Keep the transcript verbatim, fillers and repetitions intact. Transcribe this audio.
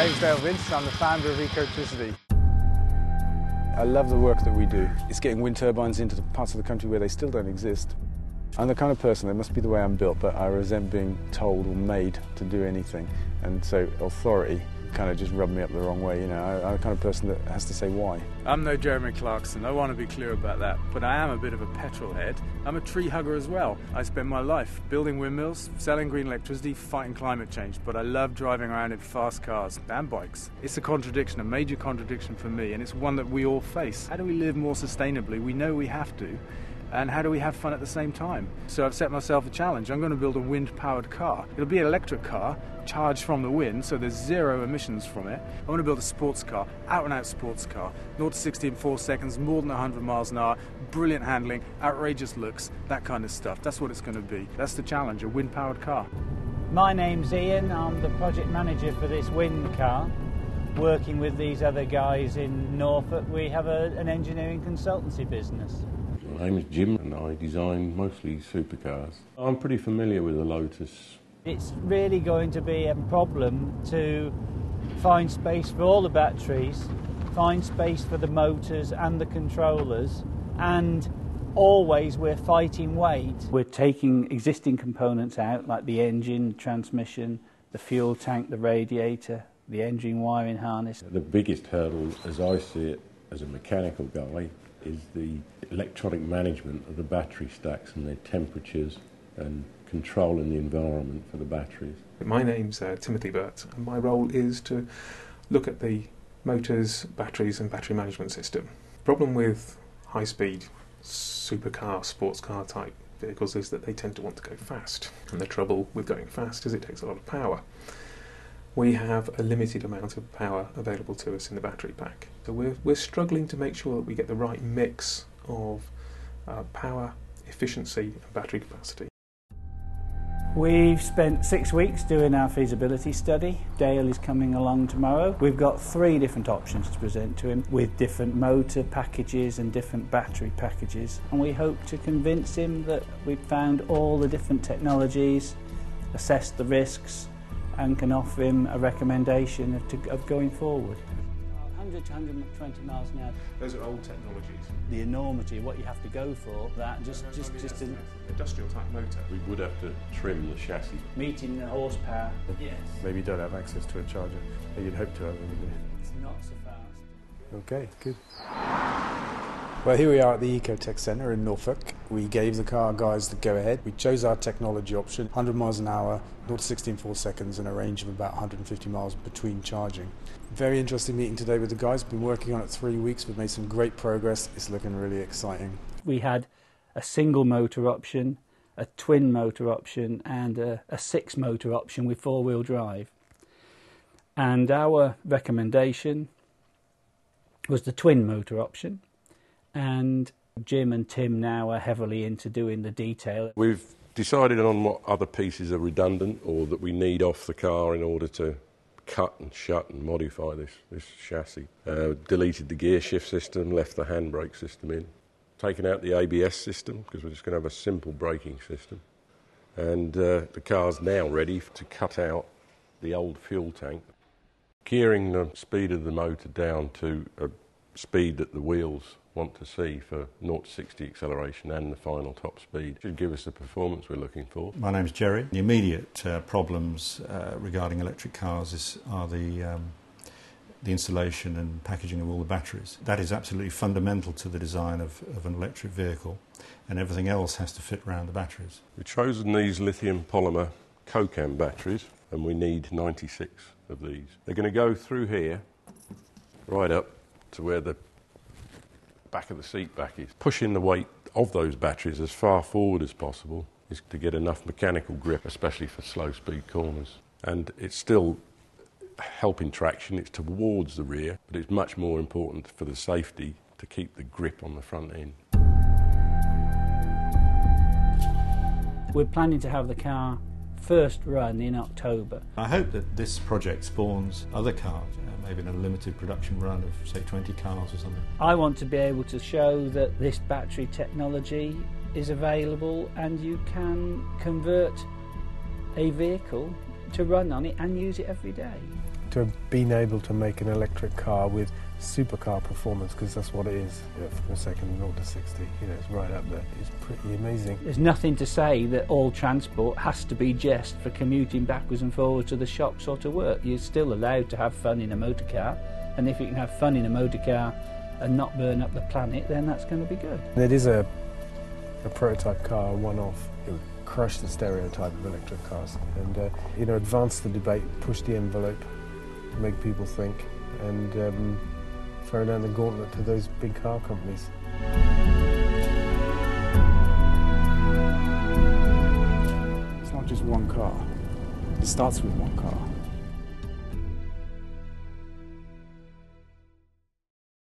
My name's Dale Vince, I'm the founder of Ecotricity. I love the work that we do. It's getting wind turbines into the parts of the country where they still don't exist. I'm the kind of person, that must be the way I'm built, but I resent being told or made to do anything. And so authority kind of just rubbed me up the wrong way, you know. I'm the kind of person that has to say why. I'm no Jeremy Clarkson, I want to be clear about that, but I am a bit of a petrol head. I'm a tree hugger as well. I spend my life building windmills, selling green electricity, fighting climate change, but I love driving around in fast cars and bikes. It's a contradiction, a major contradiction for me, and it's one that we all face. How do we live more sustainably? We know we have to. And how do we have fun at the same time? So I've set myself a challenge. I'm going to build a wind-powered car. It'll be an electric car, charged from the wind, so there's zero emissions from it. I want to build a sports car, out-and-out sports car. zero to sixty in four seconds, more than one hundred miles an hour, brilliant handling, outrageous looks, that kind of stuff. That's what it's going to be. That's the challenge, a wind-powered car. My name's Ian. I'm the project manager for this wind car. Working with these other guys in Norfolk, we have a, an engineering consultancy business. My name is Jim and I design mostly supercars. I'm pretty familiar with the Lotus. It's really going to be a problem to find space for all the batteries, find space for the motors and the controllers, and always we're fighting weight. We're taking existing components out, like the engine, transmission, the fuel tank, the radiator, the engine wiring harness. The biggest hurdle, as I see it, as a mechanical guy, is the electronic management of the battery stacks and their temperatures and controlling the environment for the batteries. My name's uh, Timothy Burt, and my role is to look at the motors, batteries and battery management system. The problem with high-speed supercar, sports car type vehicles is that they tend to want to go fast, and the trouble with going fast is it takes a lot of power. We have a limited amount of power available to us in the battery pack. So we're, we're struggling to make sure that we get the right mix of uh, power, efficiency and battery capacity. We've spent six weeks doing our feasibility study. Dale is coming along tomorrow. We've got three different options to present to him with different motor packages and different battery packages. And we hope to convince him that we've found all the different technologies, assessed the risks, and can offer him a recommendation of, to, of going forward. one hundred to one hundred twenty miles an hour. Those are old technologies. The enormity of what you have to go for, that just... No, no, just, just an industrial type motor. We would have to trim the chassis. Meeting the horsepower. Yes. Maybe you don't have access to a charger. You'd hope to have it. It's not so fast. Okay, good. Well, here we are at the Ecotech Centre in Norfolk. We gave the car guys the go-ahead. We chose our technology option, one hundred miles an hour, zero to sixty in four seconds, and a range of about one hundred fifty miles between charging. Very interesting meeting today with the guys. Been working on it three weeks. We've made some great progress. It's looking really exciting. We had a single motor option, a twin motor option, and a, a six motor option with four-wheel drive. And our recommendation was the twin motor option. And Jim and Tim now are heavily into doing the detail. We've decided on what other pieces are redundant or that we need off the car in order to cut and shut and modify this, this chassis. Uh, deleted the gear shift system, left the handbrake system in. Taken out the A B S system because we're just going to have a simple braking system. And uh, the car's now ready to cut out the old fuel tank. Gearing the speed of the motor down to a speed that the wheels want to see for zero to sixty acceleration and the final top speed. Should give us the performance we're looking for. My name's Gerry. The immediate uh, problems uh, regarding electric cars is, are the, um, the installation and packaging of all the batteries. That is absolutely fundamental to the design of, of an electric vehicle, and everything else has to fit around the batteries. We've chosen these lithium polymer CoCam batteries, and we need ninety-six of these. They're going to go through here, right up to where the back of the seat back is. Pushing the weight of those batteries as far forward as possible is to get enough mechanical grip, especially for slow speed corners. And it's still helping traction, it's towards the rear, but it's much more important for the safety to keep the grip on the front end. We're planning to have the car first run in October. I hope that this project spawns other cars, uh, maybe in a limited production run of say twenty cars or something. I want to be able to show that this battery technology is available and you can convert a vehicle to run on it and use it every day. to have been able to make an electric car with supercar performance, because that's what it is, you know, from a second nought to sixty, you know, it's right up there. It's pretty amazing. There's nothing to say that all transport has to be just for commuting backwards and forwards to the shops or to work. You're still allowed to have fun in a motorcar, and if you can have fun in a motorcar and not burn up the planet, then that's going to be good. It is a, a prototype car, one-off. It would crush the stereotype of electric cars and, uh, you know, advance the debate, push the envelope, make people think, and um, throw down the gauntlet to those big car companies. It's not just one car. It starts with one car.